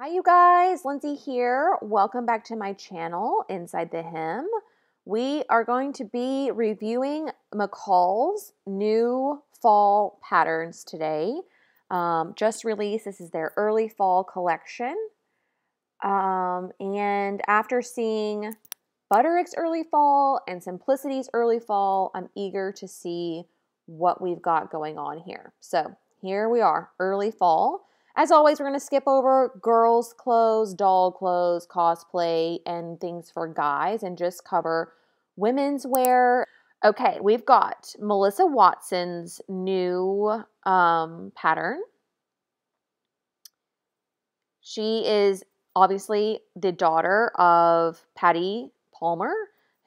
Hi you guys, Lindsay here. Welcome back to my channel, Inside the Hem. We are going to be reviewing McCall's new fall patterns today. Just released, this is their early fall collection. And after seeing Butterick's early fall and Simplicity's early fall, I'm eager to see what we've got going on here. So here we are, early fall. As always, we're going to skip over girls' clothes, doll clothes, cosplay, and things for guys, and just cover women's wear. Okay, we've got Melissa Watson's new pattern. She is obviously the daughter of Patty Palmer,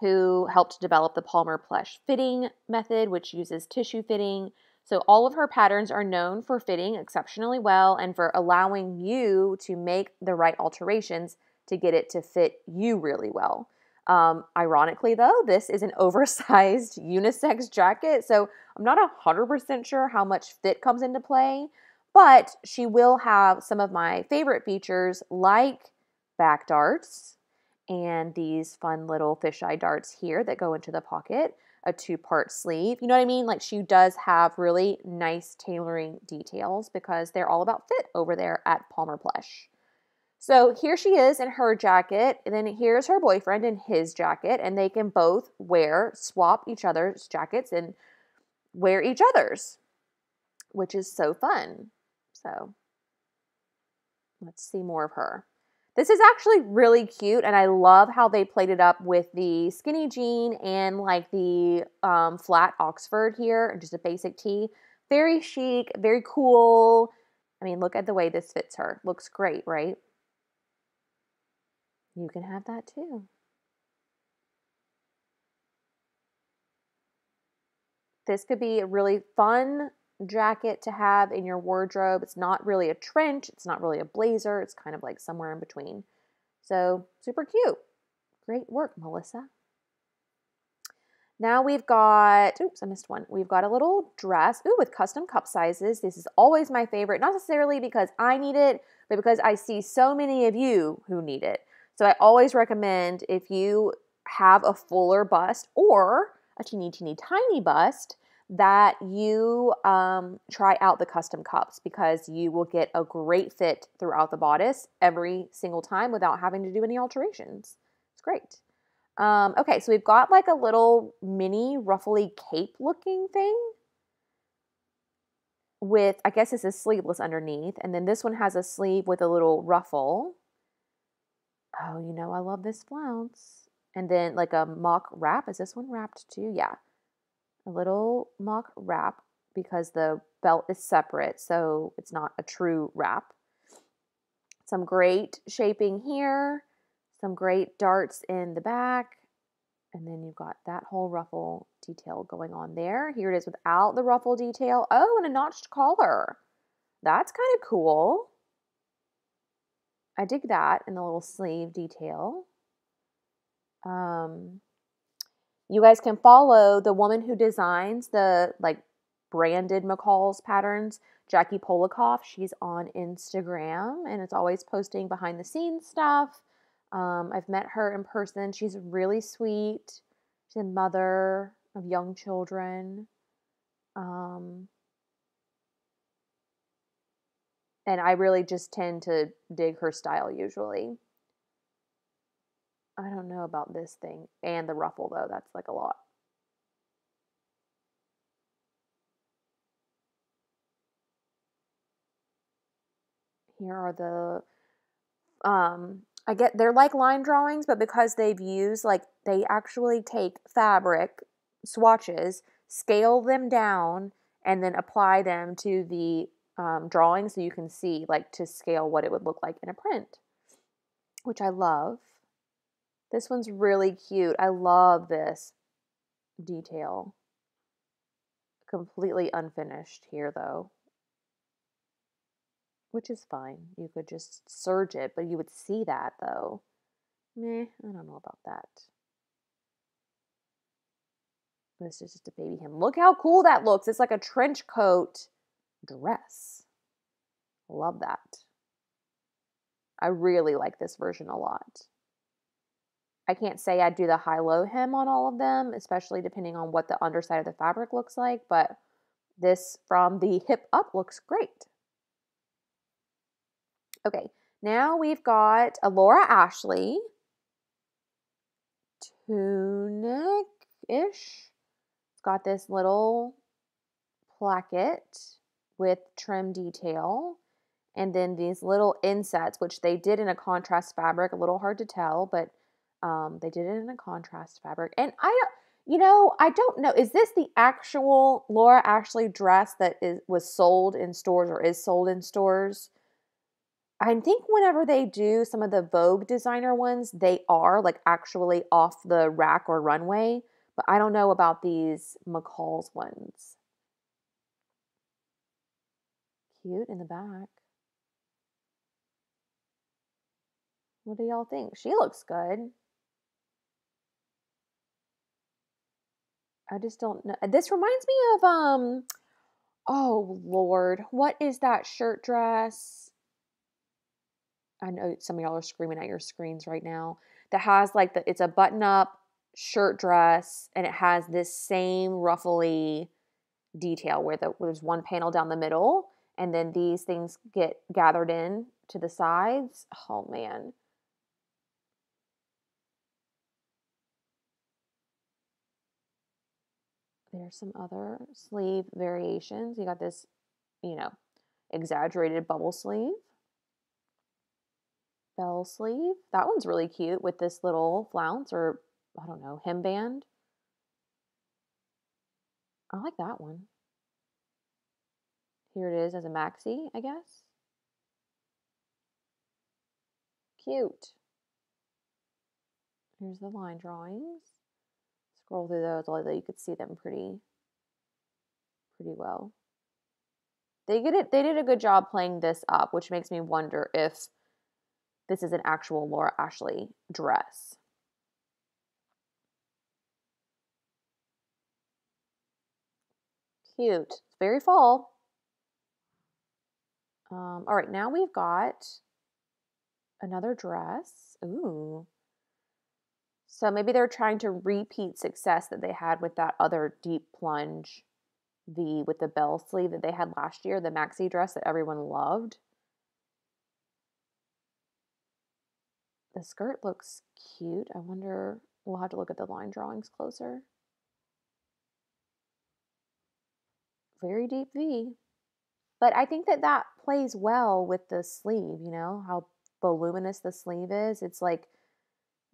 who helped develop the Palmer/Pletsch fitting method, which uses tissue fitting. So all of her patterns are known for fitting exceptionally well and for allowing you to make the right alterations to get it to fit you really well. Ironically though, this is an oversized unisex jacket, so I'm not 100% sure how much fit comes into play, but she will have some of my favorite features like back darts and these fun little fisheye darts here that go into the pocket. A two-part sleeve. You know what I mean? Like, she does have really nice tailoring details because they're all about fit over there at Palmer/Pletsch. So here she is in her jacket, and then here's her boyfriend in his jacket, and they can both swap each other's jackets and wear each other's, which is so fun. So let's see more of her. This is actually really cute, and I love how they played it up with the skinny jean and like the flat Oxford here, and just a basic tee. Very chic, very cool. I mean, look at the way this fits her. Looks great, right? You can have that too. This could be a really fun jacket to have in your wardrobe. It's not really a trench, it's not really a blazer, it's kind of like somewhere in between. So super cute. Great work, Melissa. Now we've got, oops, I missed one. We've got a little dress, ooh, with custom cup sizes. This is always my favorite, not necessarily because I need it, but because I see so many of you who need it. So I always recommend, if you have a fuller bust or a teeny, teeny, tiny bust, that you try out the custom cups, because you will get a great fit throughout the bodice every single time without having to do any alterations. It's great. Okay, so we've got like a little mini ruffly cape looking thing with, I guess this is sleeveless underneath, and then this one has a sleeve with a little ruffle. Oh, you know I love this flounce. And then like a mock wrap. Is this one wrapped too? Yeah. A little mock wrap, because the belt is separate, so it's not a true wrap. Some great shaping here, some great darts in the back, and then you've got that whole ruffle detail going on there. Here it is without the ruffle detail. Oh, and a notched collar. That's kind of cool. I dig that, and the little sleeve detail. You guys can follow the woman who designs the like branded McCall's patterns, Jackie Polakoff. She's on Instagram, and it's always posting behind the scenes stuff. I've met her in person. She's really sweet. She's a mother of young children. And I really just tend to dig her style usually. I don't know about this thing. And the ruffle, though, that's like a lot. Here are the, I get, they're like line drawings, but because they've used, like, they actually take fabric swatches, scale them down, and then apply them to the drawing, so you can see, like, to scale what it would look like in a print, which I love. This one's really cute. I love this detail. Completely unfinished here though, which is fine. You could just serge it, but you would see that though. Meh, I don't know about that. This is just a baby hem. Look how cool that looks. It's like a trench coat dress. Love that. I really like this version a lot. I can't say I'd do the high-low hem on all of them, especially depending on what the underside of the fabric looks like, but this from the hip up looks great. Okay, now we've got a Laura Ashley tunic-ish. It's got this little placket with trim detail and then these little insets, which they did in a contrast fabric, a little hard to tell, but they did it in a contrast fabric. And I don't know, is this the actual Laura Ashley dress that was sold in stores or is sold in stores? I think whenever they do some of the Vogue designer ones, they are like actually off the rack or runway, but I don't know about these McCall's ones. Cute in the back. What do y'all think? She looks good. I just don't know. This reminds me of, oh Lord, what is that shirt dress? I know some of y'all are screaming at your screens right now. That has like it's a button up shirt dress and it has this same ruffly detail where there's one panel down the middle and then these things get gathered in to the sides. Oh man. There's some other sleeve variations. You got this, exaggerated bubble sleeve. Bell sleeve. That one's really cute with this little flounce or, I don't know, hemband. I like that one. Here it is as a maxi, I guess. Cute. Here's the line drawings. Scroll through those, although you could see them pretty well. They did a good job playing this up, which makes me wonder if this is an actual Laura Ashley dress. Cute. It's very fall. All right, now we've got another dress. Ooh. So maybe they're trying to repeat success that they had with that other deep plunge V with the bell sleeve that they had last year, the maxi dress that everyone loved. The skirt looks cute. I wonder, we'll have to look at the line drawings closer. Very deep V. But I think that plays well with the sleeve, how voluminous the sleeve is. It's like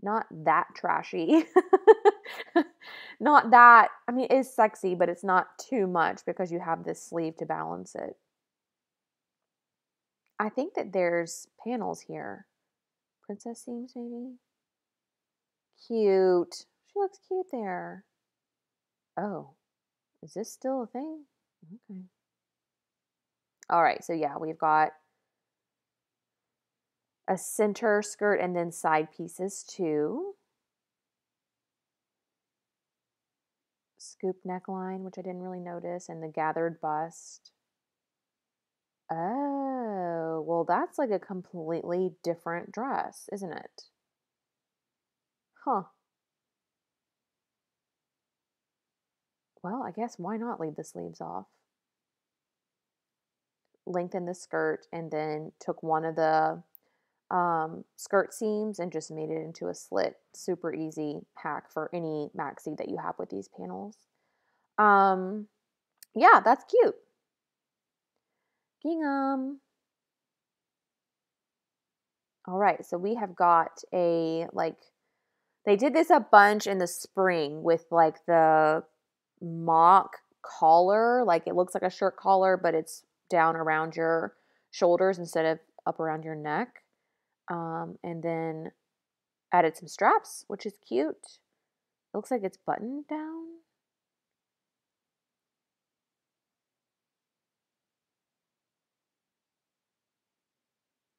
not that trashy. Not that, it is sexy, but it's not too much because you have this sleeve to balance it. I think that there's panels here. Princess seams, maybe? Cute. She looks cute there. Oh, is this still a thing? Okay. All right, so yeah, we've got a center skirt and then side pieces too. Scoop neckline, which I didn't really notice, and the gathered bust. Oh, well that's like a completely different dress, isn't it? Huh. Well, I guess why not leave the sleeves off? Lengthened the skirt and then took one of the skirt seams and just made it into a slit. Super easy hack for any maxi that you have with these panels. Yeah, that's cute. Gingham. All right, so we have got they did this a bunch in the spring with like the mock collar, like it looks like a shirt collar, but it's down around your shoulders instead of up around your neck. And then added some straps, which is cute. It looks like it's buttoned down.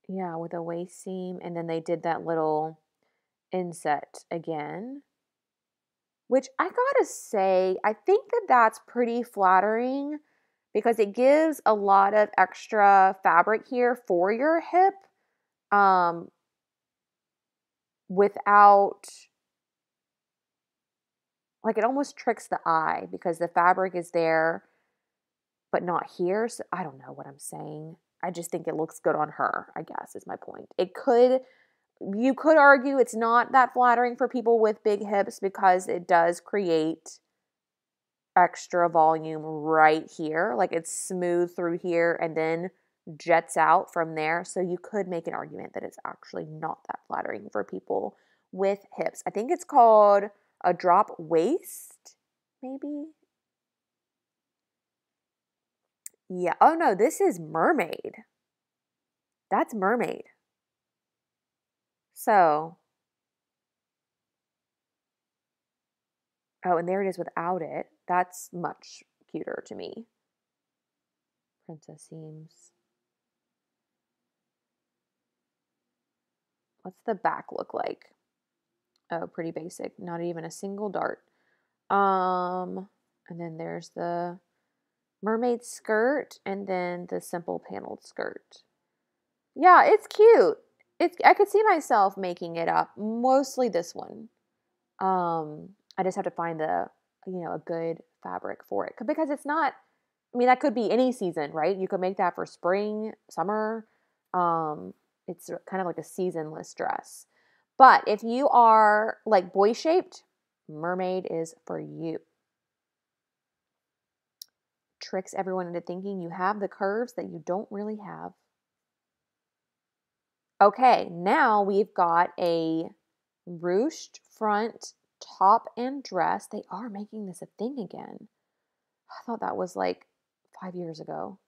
Yeah, with a waist seam, and then they did that little inset again, which I gotta say, I think that that's pretty flattering because it gives a lot of extra fabric here for your hip. without, like, it almost tricks the eye because the fabric is there but not here. So I don't know what I'm saying. I just think it looks good on her, I guess, is my point. It could, you could argue it's not that flattering for people with big hips because it does create extra volume right here. Like, it's smooth through here and then jets out from there. So you could make an argument that it's actually not that flattering for people with hips. I think it's called a drop waist, maybe? Yeah. Oh no, this is mermaid. That's mermaid. So, oh, and there it is without it. That's much cuter to me. Princess seams. What's the back look like? Oh, pretty basic. Not even a single dart. And then there's the mermaid skirt and then the simple paneled skirt. Yeah, it's cute. It's, I could see myself making it up, mostly this one. I just have to find the, you know, a good fabric for it, because it's not, I mean, that could be any season, right? You could make that for spring, summer. It's kind of like a seasonless dress. But if you are like boy shaped, mermaid is for you. Tricks everyone into thinking you have the curves that you don't really have. Okay, now we've got a ruched front top and dress. They are making this a thing again. I thought that was like 5 years ago.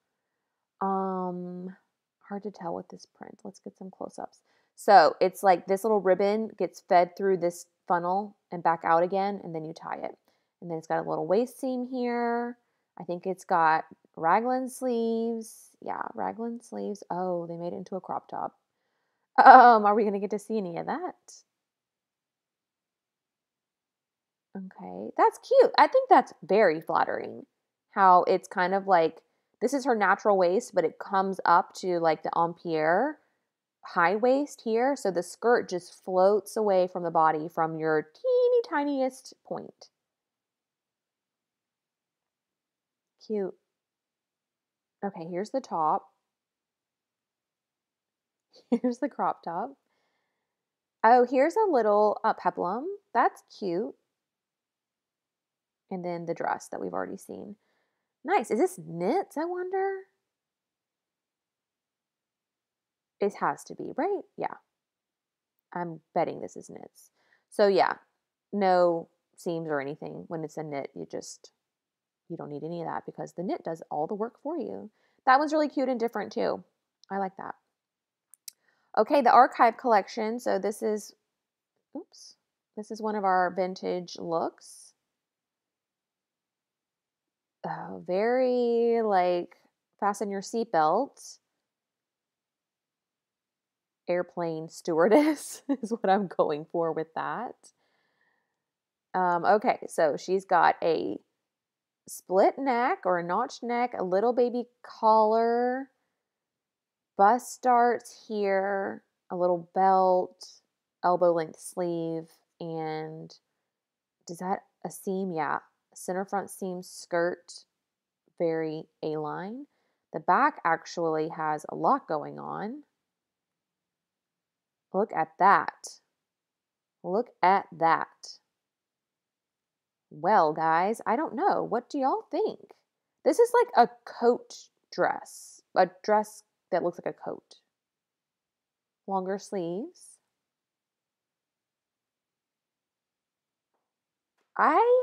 Hard to tell with this print. Let's get some close-ups. So it's like this little ribbon gets fed through this funnel and back out again, and then you tie it. And then it's got a little waist seam here. I think it's got raglan sleeves. Yeah, raglan sleeves. Oh, they made it into a crop top. Are we going to get to see any of that? Okay, that's cute. I think that's very flattering. How it's kind of like, this is her natural waist, but it comes up to like the Ampere high waist here. So the skirt just floats away from the body from your teeny tiniest point. Cute. Okay, here's the top. Here's the crop top. Oh, here's a little peplum. That's cute. And then the dress that we've already seen. Nice. Is this knits, I wonder? It has to be, right? Yeah. I'm betting this is knits. So yeah, no seams or anything. When it's a knit, you just, you don't need any of that because the knit does all the work for you. That one's really cute and different too. I like that. Okay, the archive collection. So this is, oops, this is one of our vintage looks. Very like fasten your seatbelt. Airplane stewardess is what I'm going for with that. Okay, so she's got a split neck or a notched neck, a little baby collar. Bust starts here, a little belt, elbow length sleeve, and does that a seam? Yeah, center front seam skirt, very A-line. The back actually has a lot going on. Look at that. Look at that. Well, guys, I don't know. What do y'all think? This is like a coat dress, a dress that looks like a coat. Longer sleeves. I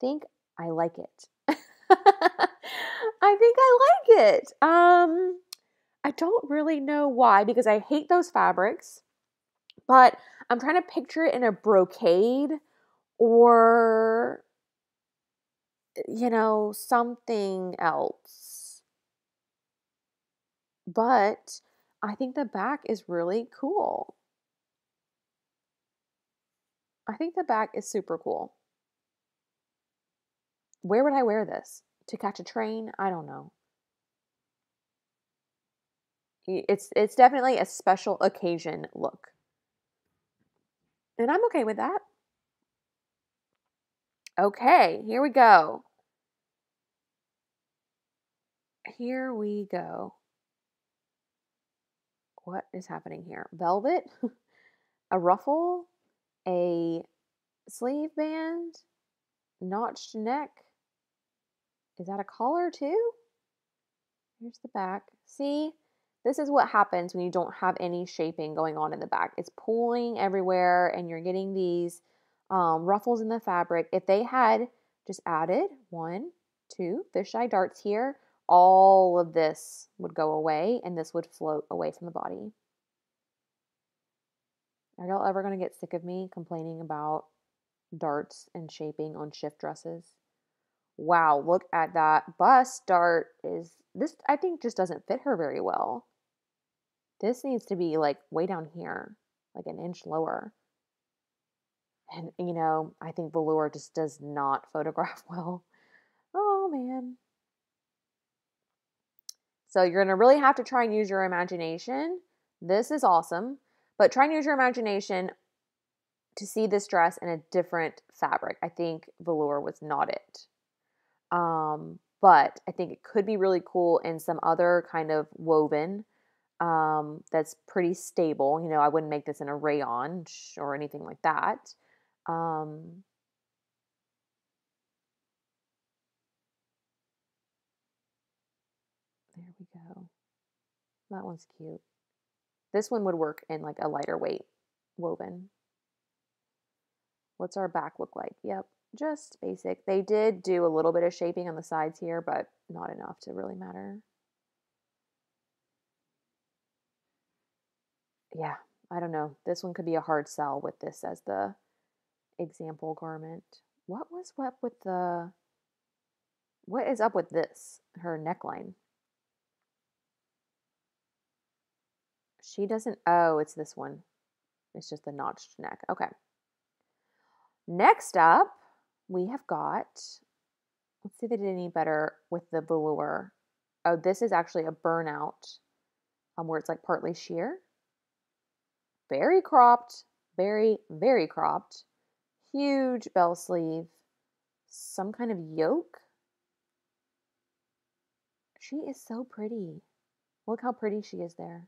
think I like it. I think I like it. I don't really know why, because I hate those fabrics, but I'm trying to picture it in a brocade or, you know, something else. But I think the back is really cool. I think the back is super cool. Where would I wear this? To catch a train? I don't know. It's definitely a special occasion look. And I'm okay with that. Okay, here we go. Here we go. What is happening here? Velvet, a ruffle, a sleeve band, notched neck. Is that a collar too? Here's the back. See, this is what happens when you don't have any shaping going on in the back. It's pulling everywhere and you're getting these ruffles in the fabric. If they had just added 1, 2 fisheye darts here, all of this would go away and this would float away from the body. Are y'all ever going to get sick of me complaining about darts and shaping on shift dresses? Wow, look at that. Bust dart is, this I think just doesn't fit her very well. This needs to be like way down here, like an inch lower. And you know, I think velour just does not photograph well. Oh man. So you're going to really have to try and use your imagination. This is awesome, but try and use your imagination to see this dress in a different fabric. I think velour was not it. But I think it could be really cool in some other kind of woven that's pretty stable. You know, I wouldn't make this in a rayon or anything like that. There we go. That one's cute. This one would work in like a lighter weight woven. What's our back look like? Yep, just basic. They did do a little bit of shaping on the sides here, but not enough to really matter. Yeah, I don't know. This one could be a hard sell with this as the example garment. What is up with this? Her neckline. She doesn't, oh, it's this one. It's just the notched neck. Okay. Next up, we have got, let's see if they did any better with the velour. Oh, this is actually a burnout where it's like partly sheer. Very cropped, very, very cropped. Huge bell sleeve, some kind of yoke. She is so pretty. Look how pretty she is there.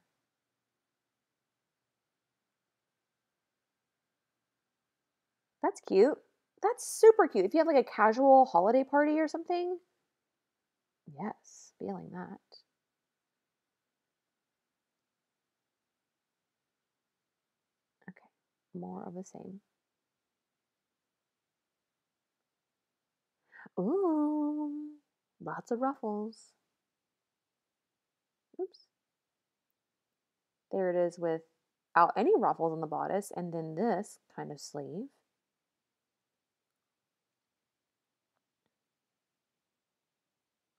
That's cute. That's super cute. If you have like a casual holiday party or something. Yes, feeling that. Okay, more of the same. Ooh, lots of ruffles. Oops. There it is without any ruffles on the bodice and then this kind of sleeve.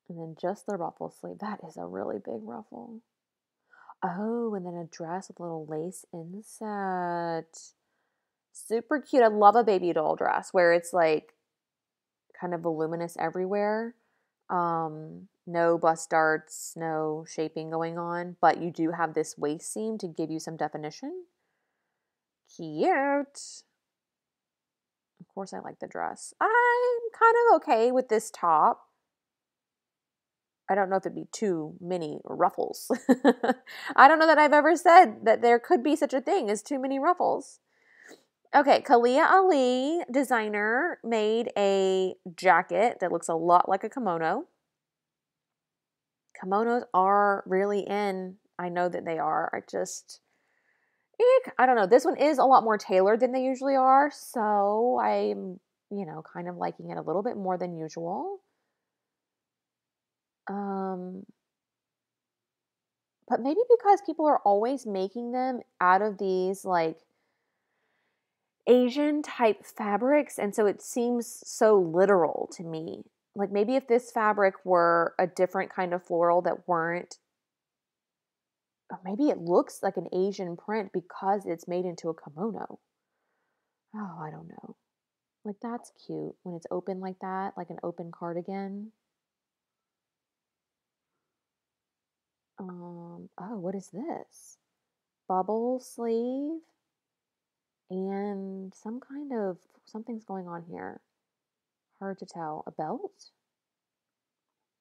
And then just the ruffle sleeve. That is a really big ruffle. Oh, and then a dress with a little lace inset. Super cute. I love a baby doll dress where it's like kind of voluminous everywhere. No bust darts, no shaping going on, but you do have this waist seam to give you some definition. Cute. Of course, I like the dress. I'm kind of okay with this top. I don't know if it'd be too many ruffles. I don't know that I've ever said that there could be such a thing as too many ruffles. Okay, Kalia Ali, designer, made a jacket that looks a lot like a kimono. Kimonos are really in. I know that they are. I don't know. This one is a lot more tailored than they usually are. So I'm, you know, kind of liking it a little bit more than usual. But maybe because people are always making them out of these like Asian type fabrics. And so it seems so literal to me. Like maybe if this fabric were a different kind of floral that weren't, or maybe it looks like an Asian print because it's made into a kimono. Oh, I don't know. Like that's cute when it's open like that, like an open cardigan. Oh, what is this? Bubble sleeve and some kind of, something's going on here. Hard to tell. A belt?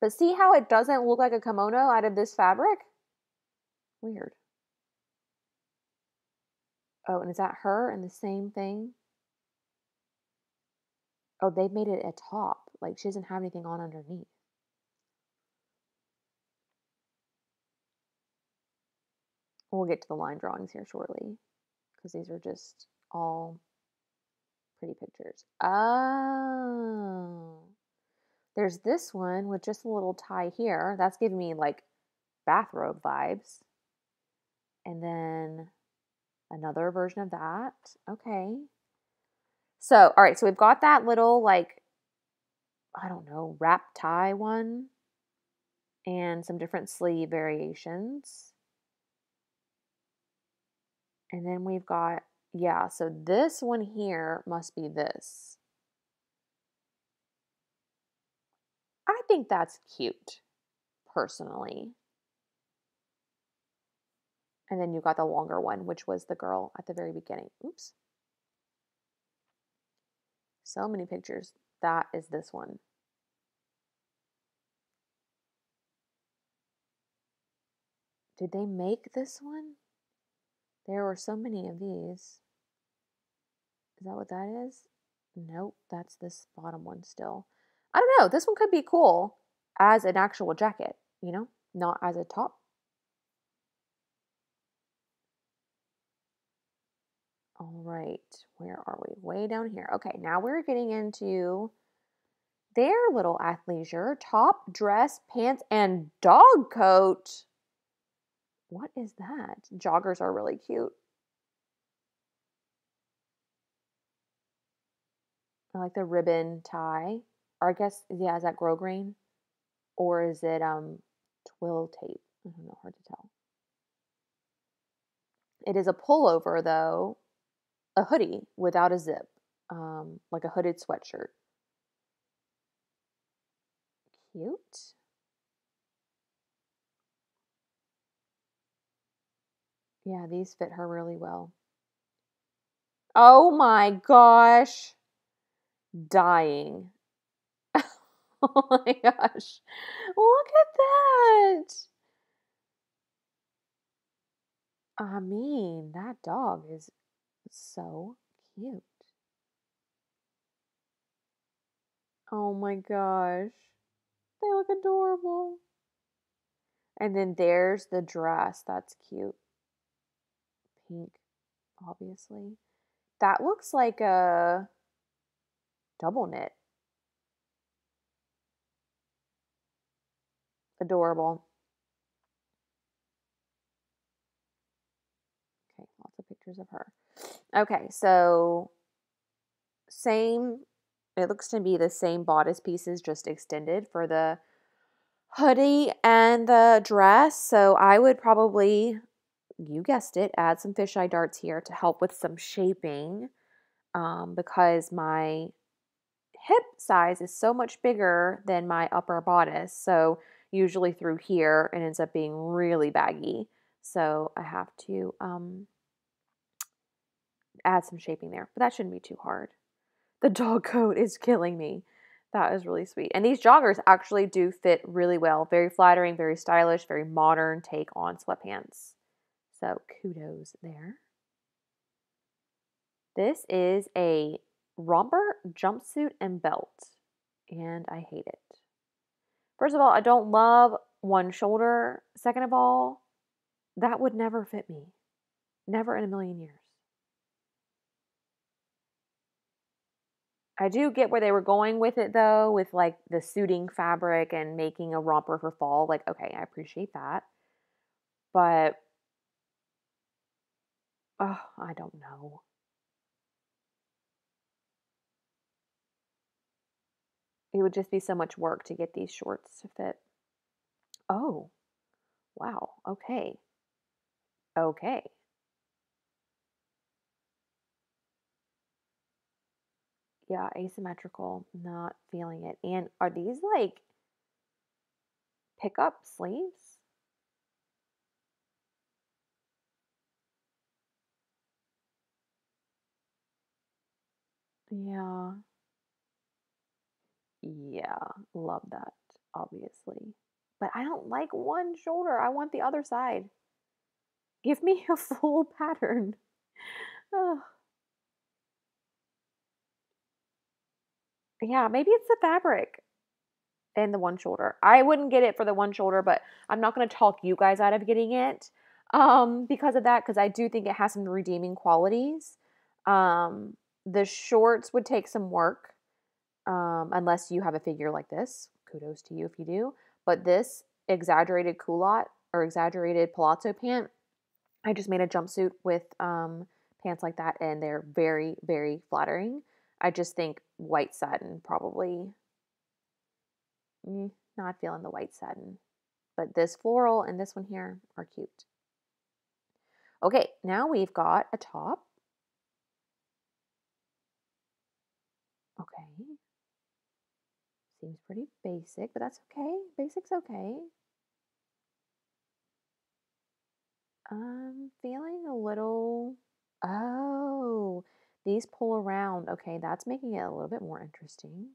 But see how it doesn't look like a kimono out of this fabric? Weird. Oh, and is that her and the same thing? Oh, they've made it a top. Like she doesn't have anything on underneath. We'll get to the line drawings here shortly because these are just all pretty pictures. Oh, there's this one with just a little tie here. That's giving me like bathrobe vibes. And then another version of that. Okay. So, all right. So we've got that little like, I don't know, wrap tie one and some different sleeve variations. And then we've got, yeah, so this one here must be this. I think that's cute, personally. And then you got the longer one, which was the girl at the very beginning. Oops. So many pictures. That is this one. Did they make this one? There were so many of these. Is that what that is? Nope, that's this bottom one still. I don't know. This one could be cool as an actual jacket, you know, not as a top. All right, where are we? Way down here. Okay, now we're getting into their little athleisure top, dress, pants, and dog coat. What is that? Joggers are really cute. I like the ribbon tie. Or I guess, yeah, is that grosgrain? Or is it twill tape? I don't know, hard to tell. It is a pullover though, a hoodie without a zip, like a hooded sweatshirt. Cute. Yeah, these fit her really well. Oh my gosh. Dying. Oh my gosh. Look at that. I mean, that dog is so cute. Oh my gosh. They look adorable. And then there's the dress. That's cute. Pink, obviously. That looks like a double knit. Adorable. Okay, lots of pictures of her. Okay, so same, it looks to be the same bodice pieces, just extended for the hoodie and the dress. So I would probably, you guessed it, add some fisheye darts here to help with some shaping, because my hip size is so much bigger than my upper bodice. So usually through here, it ends up being really baggy. So I have to add some shaping there, but that shouldn't be too hard. The dog coat is killing me. That is really sweet. And these joggers actually do fit really well. Very flattering, very stylish, very modern take on sweatpants. So kudos there. This is a romper, jumpsuit, and belt, and I hate it. First of all, I don't love one shoulder. Second of all, that would never fit me. Never in a million years. I do get where they were going with it though, with like the suiting fabric and making a romper for fall. Like, okay, I appreciate that. But, oh, I don't know. It would just be so much work to get these shorts to fit. Oh, wow. Okay. Okay. Yeah, asymmetrical, not feeling it. And are these like pickup sleeves? Yeah. Yeah, love that, obviously. But I don't like one shoulder. I want the other side. Give me a full pattern. Oh. Yeah, maybe it's the fabric and the one shoulder. I wouldn't get it for the one shoulder, but I'm not going to talk you guys out of getting it because of that, because I do think it has some redeeming qualities. The shorts would take some work unless you have a figure like this. Kudos to you if you do. But this exaggerated culotte or exaggerated palazzo pant, I just made a jumpsuit with pants like that, and they're very, very flattering. I just think white satin probably, not feeling the white satin. But this floral and this one here are cute. Okay, now we've got a top. Okay. Seems pretty basic, but that's okay. Basic's okay. I'm feeling a little, oh, these pull around. Okay, that's making it a little bit more interesting.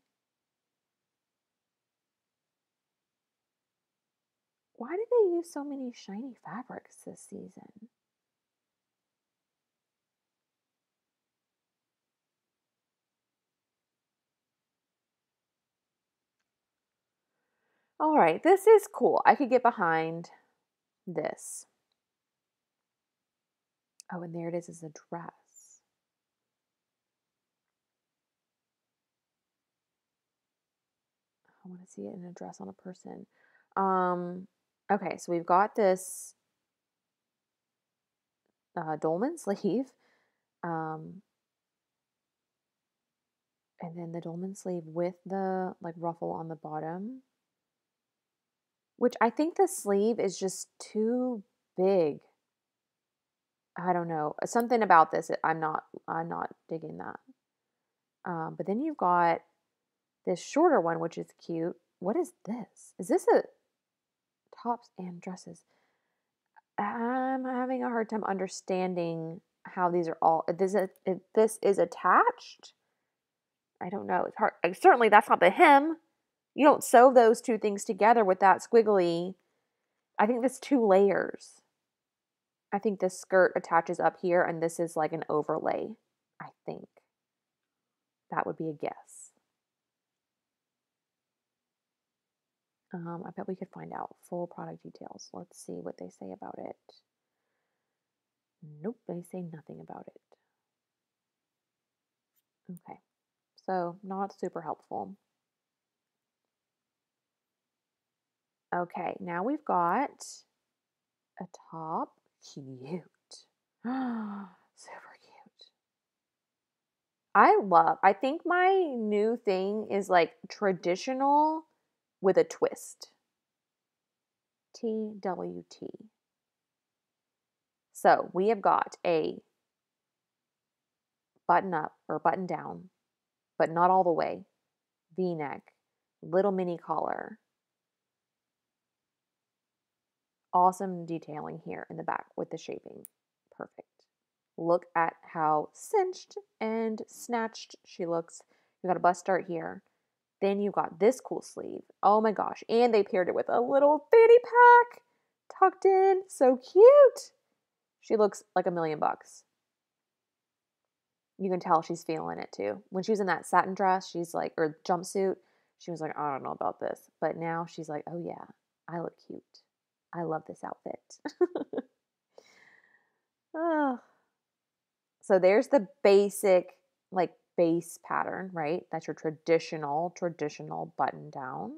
Why do they use so many shiny fabrics this season? All right, this is cool. I could get behind this. Oh, and there it is a dress. I want to see it in a dress on a person. Okay, so we've got this dolman sleeve. And then the dolman sleeve with the like ruffle on the bottom. Which I think the sleeve is just too big. I don't know. Something about this, I'm not digging that. But then you've got this shorter one, which is cute. What is this? Is this a tops and dresses? I'm having a hard time understanding how these are all. If this is attached, I don't know. It's hard. Certainly, that's not the hem. You don't sew those two things together with that squiggly. I think there's two layers. I think this skirt attaches up here, and this is like an overlay, I think. That would be a guess. I bet we could find out full product details. Let's see what they say about it. Nope, they say nothing about it. Okay, so not super helpful. Okay, now we've got a top. Cute. Super cute. I think my new thing is like traditional with a twist. TWT. So we have got a button up or button down, but not all the way. V-neck, little mini collar. Awesome detailing here in the back with the shaping. Perfect. Look at how cinched and snatched she looks. You got a bust start here. Then you got this cool sleeve. Oh my gosh. And they paired it with a little fanny pack tucked in. So cute. She looks like $1,000,000. You can tell she's feeling it too. When she was in that satin dress, she's like, or jumpsuit, she was like, I don't know about this. But now she's like, oh yeah, I look cute. I love this outfit. Oh. So there's the basic, like base pattern, right? That's your traditional button down.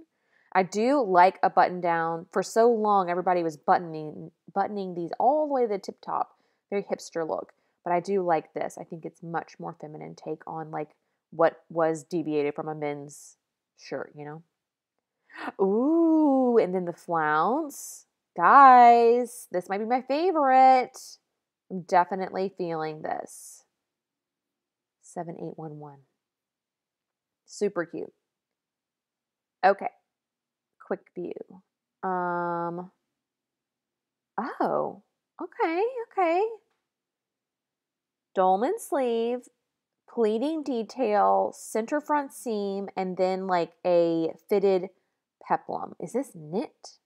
I do like a button down. For so long, everybody was buttoning these all the way to the tip top. Very hipster look. But I do like this. I think it's much more feminine take on like what was deviated from a men's shirt, you know? Ooh, and then the flounce. Guys, this might be my favorite. I'm definitely feeling this. 7811. Super cute. Okay. Quick view. Oh, okay. Dolman sleeve, pleating detail, center front seam, and then like a fitted peplum. Is this knit?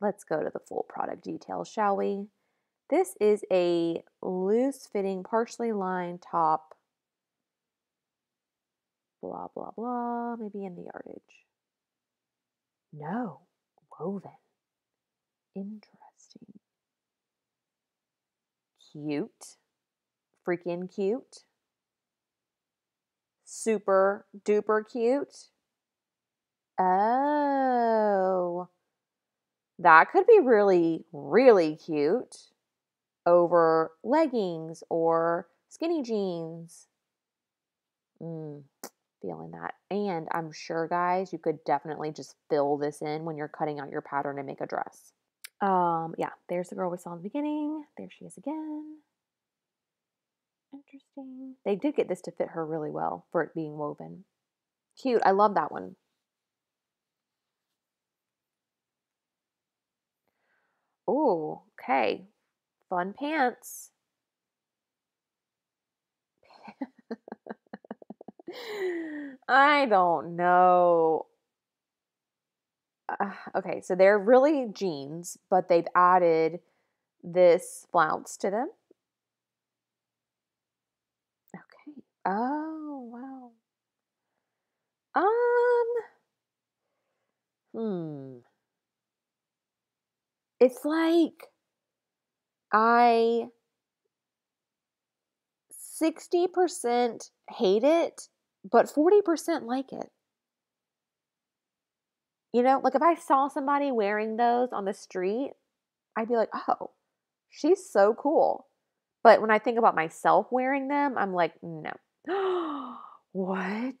Let's go to the full product detail, shall we? This is a loose fitting, partially lined top, blah, blah, blah, maybe in the yardage. No, woven. Interesting. Cute. Freaking cute. Super duper cute. Oh, that could be really, really cute over leggings or skinny jeans. Feeling that. And I'm sure, guys, you could definitely just fill this in when you're cutting out your pattern and make a dress. Yeah, there's the girl we saw in the beginning. There she is again. Interesting. They did get this to fit her really well for it being woven. Cute. I love that one. Oh, okay. Fun pants. I don't know. Okay, so they're really jeans, but they've added this flounce to them. Okay. Oh, wow. It's like 60% hate it, but 40% like it. You know, like if I saw somebody wearing those on the street, I'd be like, oh, she's so cool. But when I think about myself wearing them, I'm like, no. What?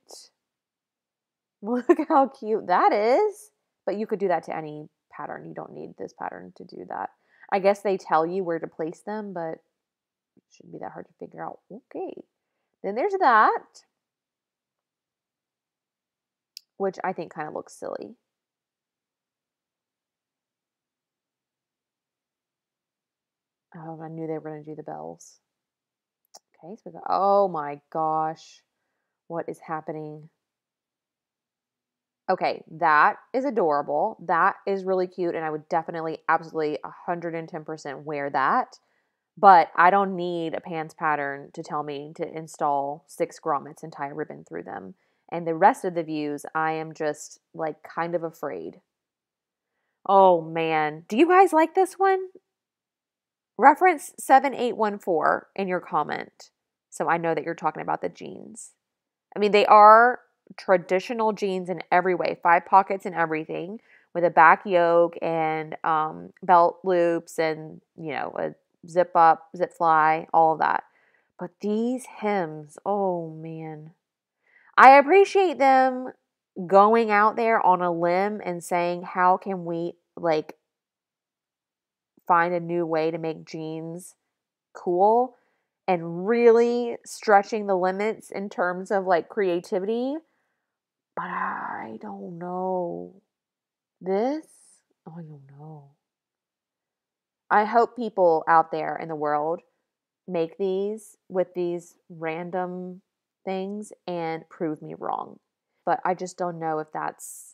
Look how cute that is. But you could do that to any pattern. You don't need this pattern to do that. I guess they tell you where to place them, but it shouldn't be that hard to figure out. Okay. Then there's that, which I think kind of looks silly. Oh, I knew they were going to do the bells. Okay, so we go, oh my gosh, what is happening? Okay, that is adorable. That is really cute, and I would definitely, absolutely, 110% wear that. But I don't need a pants pattern to tell me to install 6 grommets and tie a ribbon through them. And the rest of the views, I am just like kind of afraid. Oh man, do you guys like this one? Reference 7814 in your comment. So I know that you're talking about the jeans. I mean, they are traditional jeans in every way. 5 pockets and everything with a back yoke and belt loops and, you know, a zip up, zip fly, all of that. But these hems, oh man. I appreciate them going out there on a limb and saying, how can we like find a new way to make jeans cool, and really stretching the limits in terms of like creativity. But I don't know. This, I don't know. I hope people out there in the world make these with these random things and prove me wrong. But I just don't know if that's,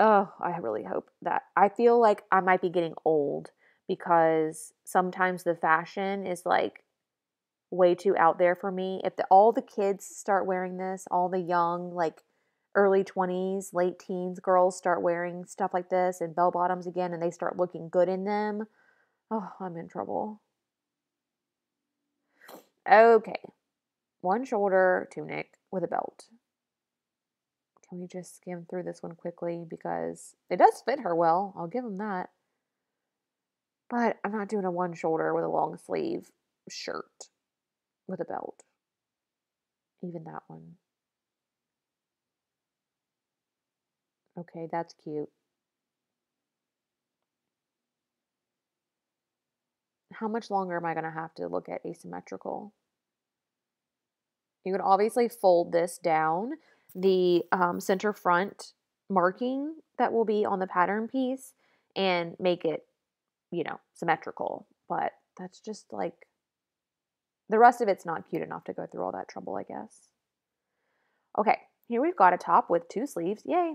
oh, I really hope that. I feel like I might be getting old because sometimes the fashion is like way too out there for me. If all the kids start wearing this, all the young, like early 20s, late teens girls start wearing stuff like this and bell bottoms again and they start looking good in them, oh, I'm in trouble. Okay. One shoulder tunic with a belt. Can we just skim through this one quickly because it does fit her well. I'll give them that. But I'm not doing a one shoulder with a long sleeve shirt with a belt. Even that one. Okay, that's cute. How much longer am I going to have to look at asymmetrical? You can obviously fold this down. The center front marking that will be on the pattern piece and make it, you know, symmetrical. But that's just like, The rest of it's not cute enough to go through all that trouble, I guess. Okay, here we've got a top with two sleeves. Yay.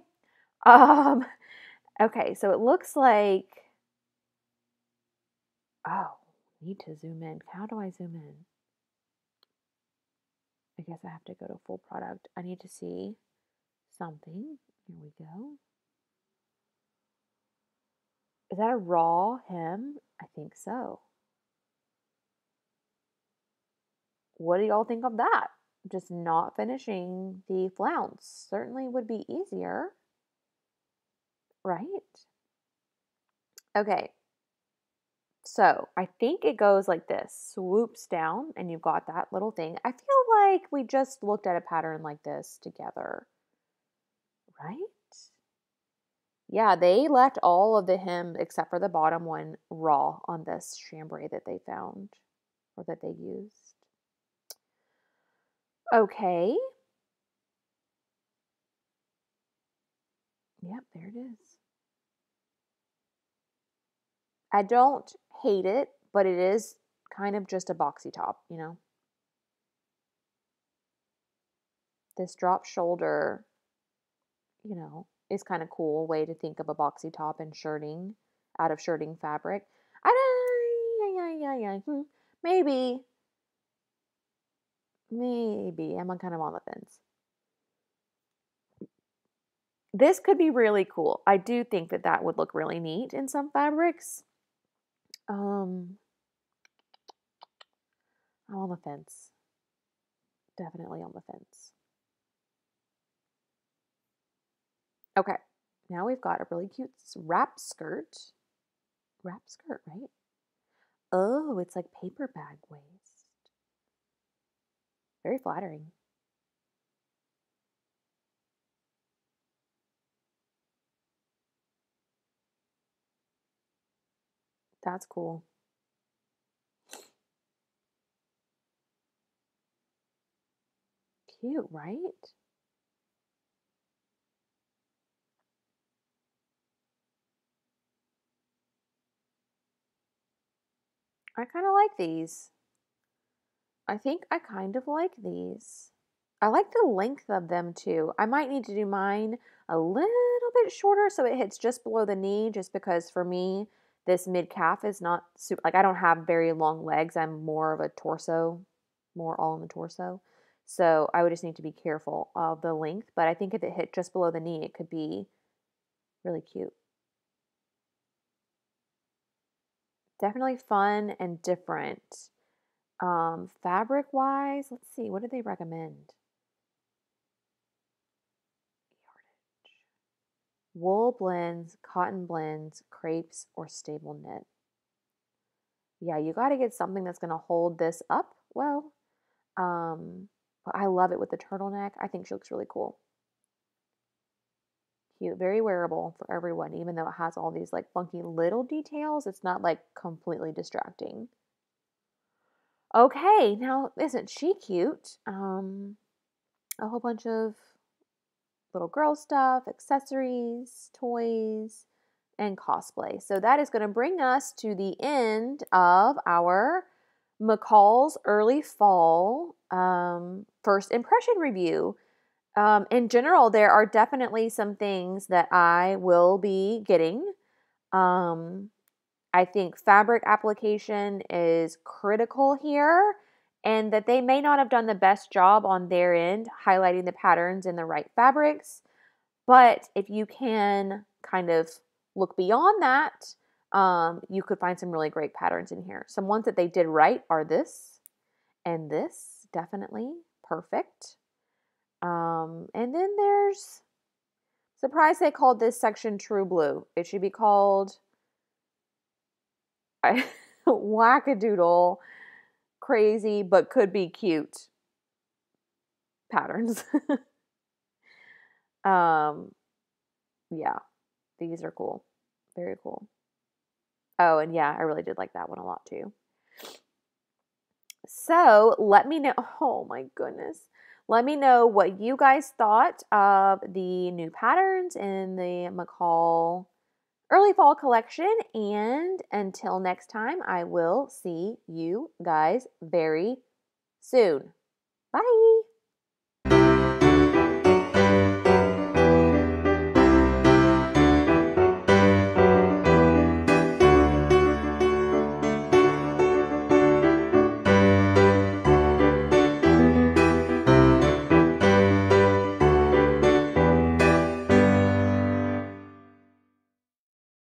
Okay, so it looks like, oh, need to zoom in. How do I zoom in? I guess I have to go to full product. I need to see something. Here we go. Is that a raw hem? I think so. What do y'all think of that? Just not finishing the flounce. Certainly would be easier, right? Okay. So I think it goes like this, swoops down, and you've got that little thing. I feel like we just looked at a pattern like this together, right? Yeah, they left all of the hem except for the bottom one raw on this chambray that they found or that they used. Okay. Yep, there it is. I don't hate it, but it is kind of just a boxy top, you know? This drop shoulder, you know, is kind of cool way to think of a boxy top and shirting, out of shirting fabric. Maybe, I'm kind of on the fence. This could be really cool. I do think that that would look really neat in some fabrics. I'm on the fence. Definitely on the fence. Okay, now we've got a really cute wrap skirt. Wrap skirt, right? Oh, it's like paper bag waist. Very flattering. That's cool. Cute, right? I kind of like these. I think I kind of like these. I like the length of them too. I might need to do mine a little bit shorter so it hits just below the knee, just because for me, this mid-calf is not super, like I don't have very long legs. I'm more of a torso, more all in the torso. So I would just need to be careful of the length. But I think if it hit just below the knee, it could be really cute. Definitely fun and different. Fabric-wise, let's see, what do they recommend? Wool blends, cotton blends, crepes, or stable knit. Yeah, you got to get something that's going to hold this up well. But I love it with the turtleneck. I think she looks really cool. Cute, very wearable for everyone, even though it has all these like funky little details. It's not like completely distracting. Okay, now isn't she cute? A whole bunch of little girl stuff, accessories, toys, and cosplay. So that is going to bring us to the end of our McCall's early fall first impression review. In general, there are definitely some things that I will be getting. I think fabric application is critical here, and that they may not have done the best job on their end highlighting the patterns in the right fabrics. But if you can kind of look beyond that, you could find some really great patterns in here. Some ones that they did right are this and this, definitely perfect. And then there's, surprise they called this section True Blue. It should be called Wackadoodle. Crazy, but could be cute patterns. Yeah, these are cool. Very cool. Oh, and yeah, I really did like that one a lot too. So let me know. Oh my goodness. Let me know what you guys thought of the new patterns in the McCall early fall collection, and until next time, I will see you guys very soon. Bye.